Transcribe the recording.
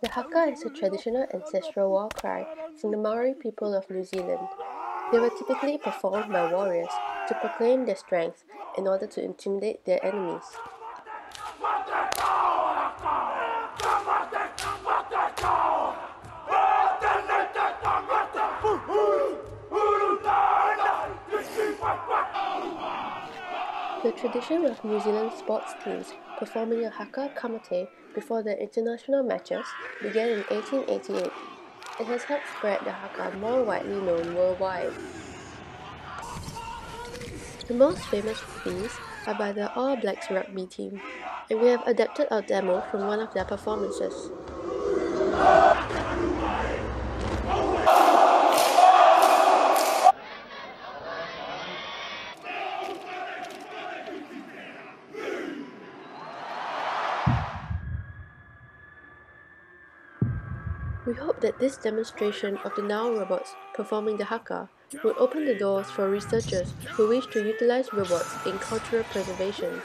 The Haka is a traditional ancestral war cry from the Maori people of New Zealand. They were typically performed by warriors to proclaim their strength in order to intimidate their enemies. The tradition of New Zealand sports teams performing a Haka Kamate before their international matches began in 1888. It has helped spread the Haka more widely known worldwide. The most famous rupees are by the All Blacks rugby team, and we have adapted our demo from one of their performances. We hope that this demonstration of the NAO robots performing the Haka will open the doors for researchers who wish to utilize robots in cultural preservation.